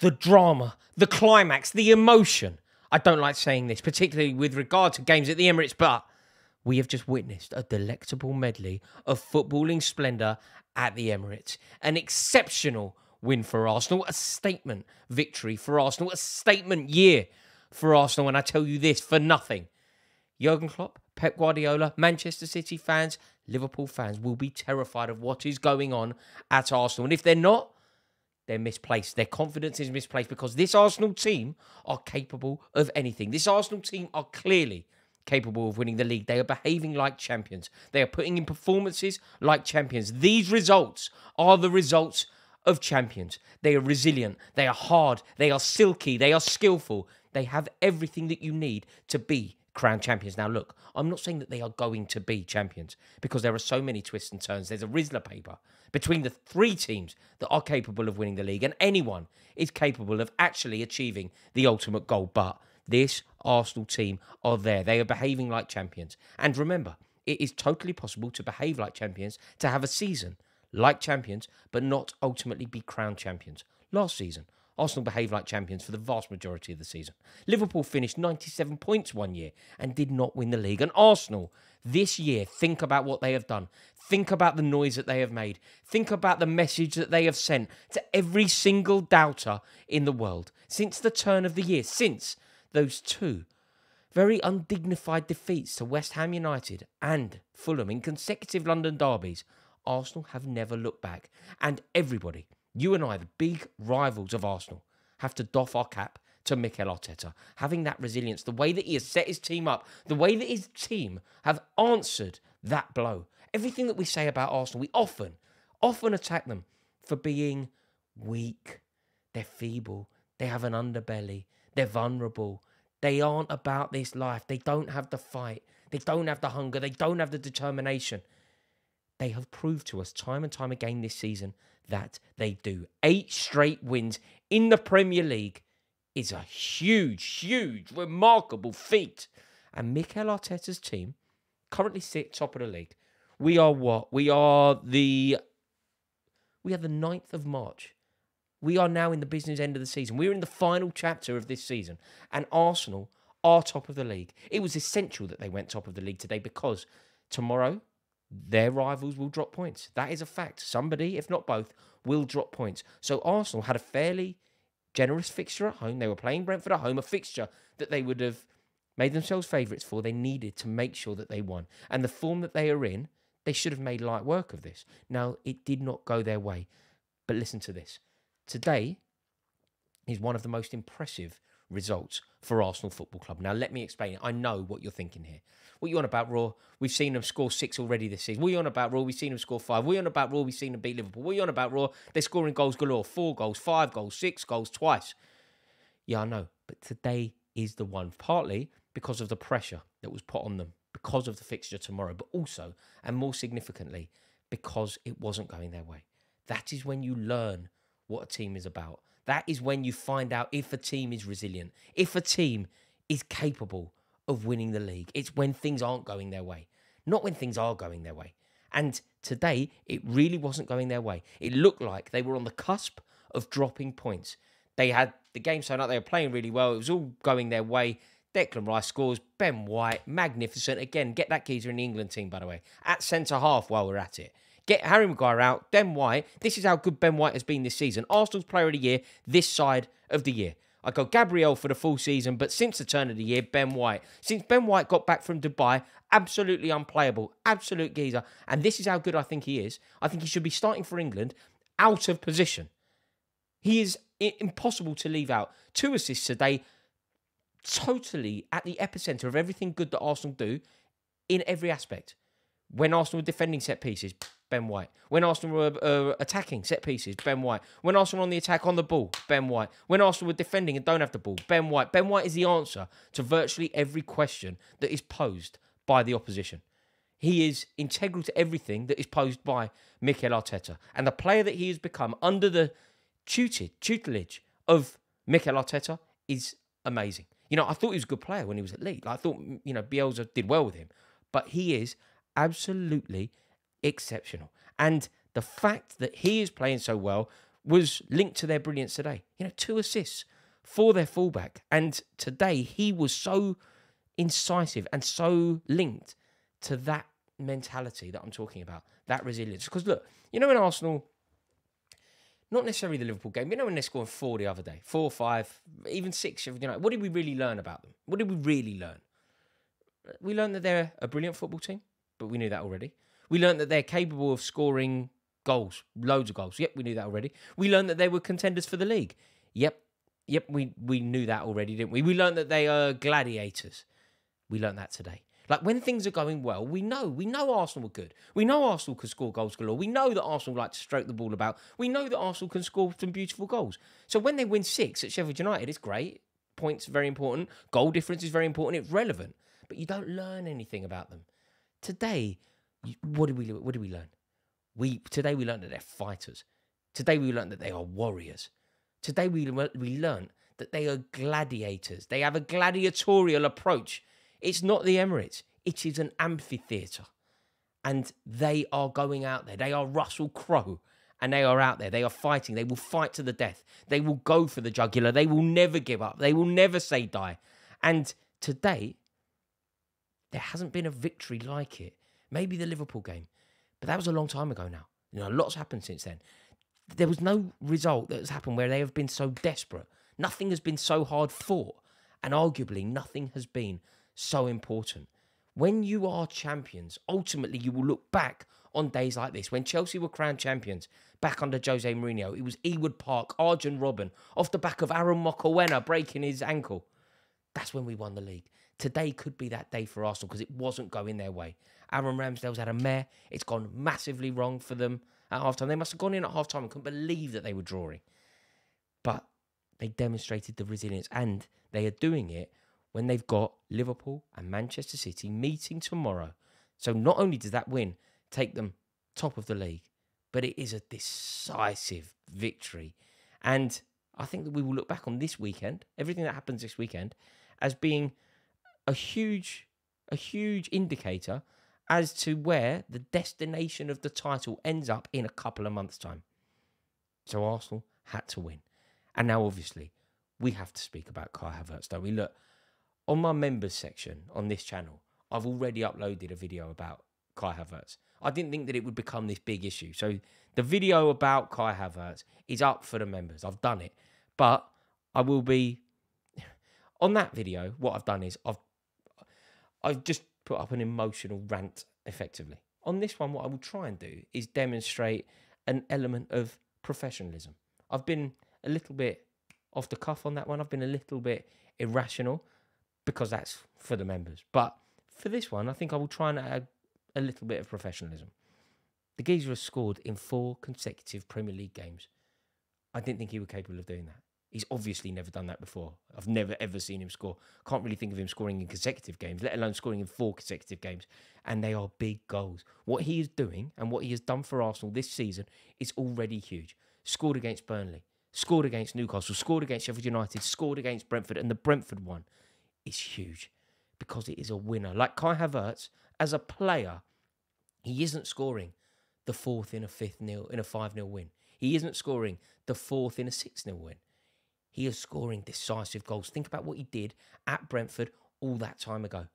the drama, the climax, the emotion. I don't like saying this, particularly with regard to games at the Emirates, but we have just witnessed a delectable medley of footballing splendour at the Emirates. An exceptional win for Arsenal, a statement victory for Arsenal, a statement year for Arsenal, and I tell you this, for nothing. Jürgen Klopp, Pep Guardiola, Manchester City fans, Liverpool fans will be terrified of what is going on at Arsenal. And if they're not, they're misplaced. Their confidence is misplaced because this Arsenal team are capable of anything. This Arsenal team are clearly capable of winning the league. They are behaving like champions. They are putting in performances like champions. These results are the results of champions. They are resilient. They are hard. They are silky. They are skillful. They have everything that you need to be crowned champions. Now, look, I'm not saying that they are going to be champions because there are so many twists and turns. There's a Rizla paper between the three teams that are capable of winning the league, and anyone is capable of actually achieving the ultimate goal. But this Arsenal team are there. They are behaving like champions. And remember, it is totally possible to behave like champions, to have a season like champions, but not ultimately be crowned champions. Last season, Arsenal behaved like champions for the vast majority of the season. Liverpool finished 97 points one year and did not win the league. And Arsenal, this year, think about what they have done. Think about the noise that they have made. Think about the message that they have sent to every single doubter in the world. Since the turn of the year, since those two very undignified defeats to West Ham United and Fulham in consecutive London derbies, Arsenal have never looked back. And everybody, you and I, the big rivals of Arsenal, have to doff our cap to Mikel Arteta. Having that resilience, the way that he has set his team up, the way that his team have answered that blow. Everything that we say about Arsenal, we often attack them for being weak. They're feeble. They have an underbelly. They're vulnerable. They aren't about this life. They don't have the fight. They don't have the hunger. They don't have the determination. They have proved to us time and time again this season that they do. 8 straight wins in the Premier League is a huge, huge, remarkable feat. And Mikel Arteta's team currently sit top of the league. We are what? We are the 9th of March. We are now in the business end of the season. We're in the final chapter of this season. And Arsenal are top of the league. It was essential that they went top of the league today because tomorrow their rivals will drop points. That is a fact. Somebody, if not both, will drop points. So Arsenal had a fairly generous fixture at home. They were playing Brentford at home, a fixture that they would have made themselves favourites for. They needed to make sure that they won. And the form that they are in, they should have made light work of this. Now, it did not go their way. But listen to this. Today is one of the most impressive results for Arsenal Football Club. Now, let me explain it. I know what you're thinking here. What are you on about, Raw? We've seen them score 6 already this season. What are you on about, Raw? We've seen them score 5. What are you on about, Raw? We've seen them beat Liverpool. What are you on about, Raw? They're scoring goals galore. 4 goals, 5 goals, 6 goals, twice. Yeah, I know. But today is the one. Partly because of the pressure that was put on them, because of the fixture tomorrow, but also, and more significantly, because it wasn't going their way. That is when you learn what a team is about. That is when you find out if a team is resilient, if a team is capable of winning the league. It's when things aren't going their way, not when things are going their way. And today, it really wasn't going their way. It looked like they were on the cusp of dropping points. They had the game sewn up. They were playing really well. It was all going their way. Declan Rice scores. Ben White, magnificent. Again, get that geezer in the England team, by the way, at centre-half while we're at it. Get Harry Maguire out, Ben White. This is how good Ben White has been this season. Arsenal's player of the year this side of the year. I go Gabriel for the full season, but since the turn of the year, Ben White. Since Ben White got back from Dubai, absolutely unplayable, absolute geezer. And this is how good I think he is. I think he should be starting for England out of position. He is impossible to leave out. 2 assists today, totally at the epicentre of everything good that Arsenal do in every aspect. When Arsenal were defending set pieces, Ben White. When Arsenal were attacking set pieces, Ben White. When Arsenal were on the attack on the ball, Ben White. When Arsenal were defending and don't have the ball, Ben White. Ben White is the answer to virtually every question that is posed by the opposition. He is integral to everything that is posed by Mikel Arteta. And the player that he has become under the tutelage of Mikel Arteta is amazing. You know, I thought he was a good player when he was at Leeds. I thought, you know, Bielsa did well with him. But he is absolutely exceptional. And the fact that he is playing so well was linked to their brilliance today. You know, 2 assists for their fullback. And today he was so incisive and so linked to that mentality that I'm talking about, that resilience. Because look, you know, in Arsenal, not necessarily the Liverpool game, you know, when they're scoring 4 the other day, 4, 5, even 6, you know, what did we really learn about them? What did we really learn? We learned that they're a brilliant football team, but we knew that already. We learned that they're capable of scoring goals, loads of goals. Yep, we knew that already. We learned that they were contenders for the league. Yep, we knew that already, didn't we? We learned that they are gladiators. We learned that today. Like, when things are going well, we know Arsenal were good. We know Arsenal could score goals galore. We know that Arsenal like to stroke the ball about. We know that Arsenal can score some beautiful goals. So when they win 6 at Sheffield United, it's great. Points are very important. Goal difference is very important. It's relevant. But you don't learn anything about them. Today, what did we learn? Today we learned that they're fighters. Today we learned that they are warriors. Today we learned that they are gladiators. They have a gladiatorial approach. It's not the Emirates. It is an amphitheatre. And they are going out there. They are Russell Crowe. And they are out there. They are fighting. They will fight to the death. They will go for the jugular. They will never give up. They will never say die. And today, there hasn't been a victory like it. Maybe the Liverpool game. But that was a long time ago now. You know, a lot's happened since then. There was no result that has happened where they have been so desperate. Nothing has been so hard fought. And arguably, nothing has been so important. When you are champions, ultimately you will look back on days like this. When Chelsea were crowned champions back under Jose Mourinho, it was Ewood Park, Arjen Robben, off the back of Aaron Maguire breaking his ankle. That's when we won the league. Today could be that day for Arsenal because it wasn't going their way. Aaron Ramsdale's had a mare. It's gone massively wrong for them at halftime. They must have gone in at halftime and couldn't believe that they were drawing. But they demonstrated the resilience, and they are doing it when they've got Liverpool and Manchester City meeting tomorrow. So not only does that win take them top of the league, but it is a decisive victory. And I think that we will look back on this weekend, everything that happens this weekend, as being a huge indicator as to where the destination of the title ends up in a couple of months' time. So Arsenal had to win. And now, obviously, we have to speak about Kai Havertz, don't we? Look, on my members section on this channel, I've already uploaded a video about Kai Havertz. I didn't think that it would become this big issue. So the video about Kai Havertz is up for the members. I've done it. But I will be... on that video, what I've done is I've just put up an emotional rant, effectively. On this one, what I will try and do is demonstrate an element of professionalism. I've been a little bit off the cuff on that one. I've been a little bit irrational, because that's for the members. But for this one, I think I will try and add a little bit of professionalism. The geezer has scored in 4 consecutive Premier League games. I didn't think he was capable of doing that. He's obviously never done that before. I've never, ever seen him score. Can't really think of him scoring in consecutive games, let alone scoring in 4 consecutive games. And they are big goals. What he is doing and what he has done for Arsenal this season is already huge. Scored against Burnley, scored against Newcastle, scored against Sheffield United, scored against Brentford, and the Brentford one is huge because it is a winner. Like Kai Havertz, as a player, he isn't scoring the 4th in a 5-0 win. He isn't scoring the 4th in a 6-0 win. He is scoring decisive goals. Think about what he did at Brentford all that time ago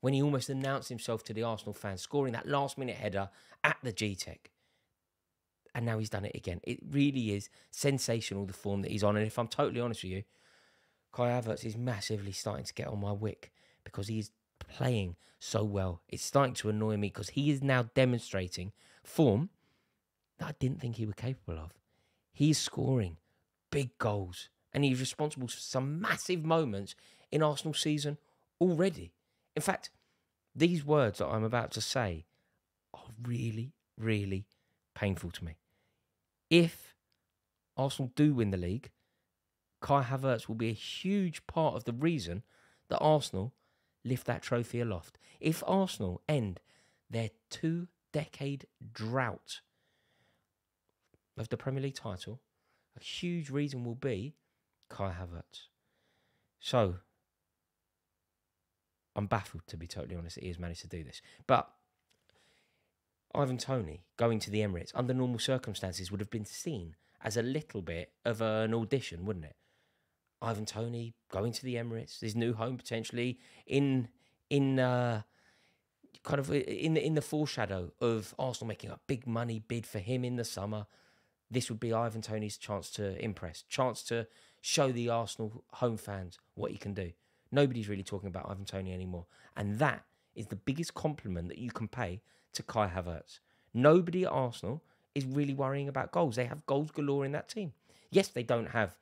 when he almost announced himself to the Arsenal fans, scoring that last-minute header at the GTEC. And now he's done it again. It really is sensational, the form that he's on. And if I'm totally honest with you, Kai Havertz is massively starting to get on my wick because he is playing so well. It's starting to annoy me because he is now demonstrating form that I didn't think he was capable of. He's scoring big goals and he's responsible for some massive moments in Arsenal's season already. In fact, these words that I'm about to say are really, really painful to me. If Arsenal do win the league, Kai Havertz will be a huge part of the reason that Arsenal lift that trophy aloft. If Arsenal end their 2-decade drought of the Premier League title, a huge reason will be Kai Havertz. So, I'm baffled, to be totally honest, that he has managed to do this. But Ivan Toney going to the Emirates under normal circumstances would have been seen as a little bit of an audition, wouldn't it? Ivan Toney going to the Emirates, his new home potentially, kind of in the foreshadow of Arsenal making a big money bid for him in the summer. This would be Ivan Toney's chance to impress, chance to show the Arsenal home fans what he can do. Nobody's really talking about Ivan Toney anymore. And that is the biggest compliment that you can pay to Kai Havertz. Nobody at Arsenal is really worrying about goals. They have goals galore in that team. Yes, they don't have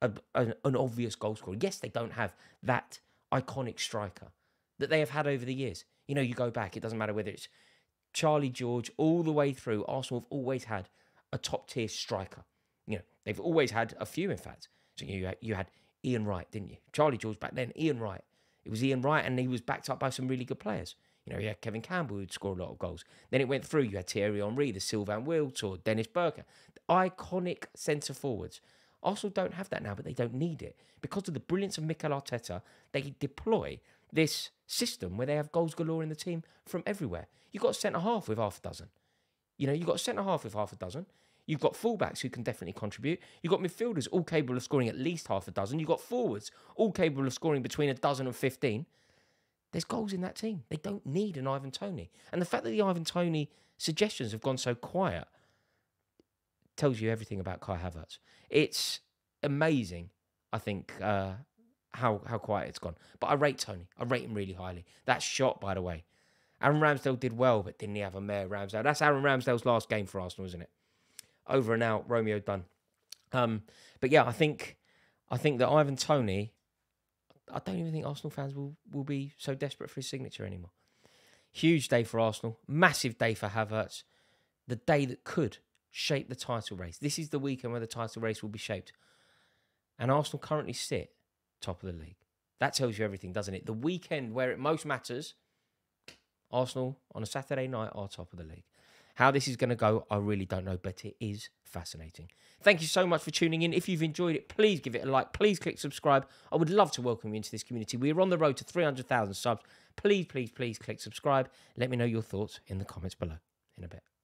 an obvious goal scorer. Yes, they don't have that iconic striker that they have had over the years. You know, you go back, it doesn't matter whether it's Charlie George all the way through, Arsenal have always had a top-tier striker. You know, they've always had a few, in fact. So you had Ian Wright, didn't you? Charlie George back then, Ian Wright. It was Ian Wright, and he was backed up by some really good players. You know, you had Kevin Campbell, who'd score a lot of goals. Then it went through. You had Thierry Henry, the Sylvain Wiltor, Dennis Berger. The iconic centre-forwards. Arsenal don't have that now, but they don't need it. Because of the brilliance of Mikel Arteta, they deploy this system where they have goals galore in the team from everywhere. You've got a centre-half with half a dozen. You know, you've got a centre-half with half a dozen. You've got fullbacks who can definitely contribute. You've got midfielders all capable of scoring at least half a dozen. You've got forwards all capable of scoring between a dozen and 15. There's goals in that team. They don't need an Ivan Toney. And the fact that the Ivan Toney suggestions have gone so quiet tells you everything about Kai Havertz. It's amazing, I think, how quiet it's gone. But I rate Toney. I rate him really highly. That shot, by the way. Aaron Ramsdale did well, but didn't he have a mare, Ramsdale? That's Aaron Ramsdale's last game for Arsenal, isn't it? Over and out, Romeo Dunn. But yeah, I think that Ivan Toney, I don't even think Arsenal fans will be so desperate for his signature anymore. Huge day for Arsenal. Massive day for Havertz. The day that could shape the title race. This is the weekend where the title race will be shaped. And Arsenal currently sit top of the league. That tells you everything, doesn't it? The weekend where it most matters, Arsenal on a Saturday night are top of the league. How this is going to go, I really don't know, but it is fascinating. Thank you so much for tuning in. If you've enjoyed it, please give it a like. Please click subscribe. I would love to welcome you into this community. We are on the road to 300,000 subs. Please, please, please click subscribe. Let me know your thoughts in the comments below in a bit.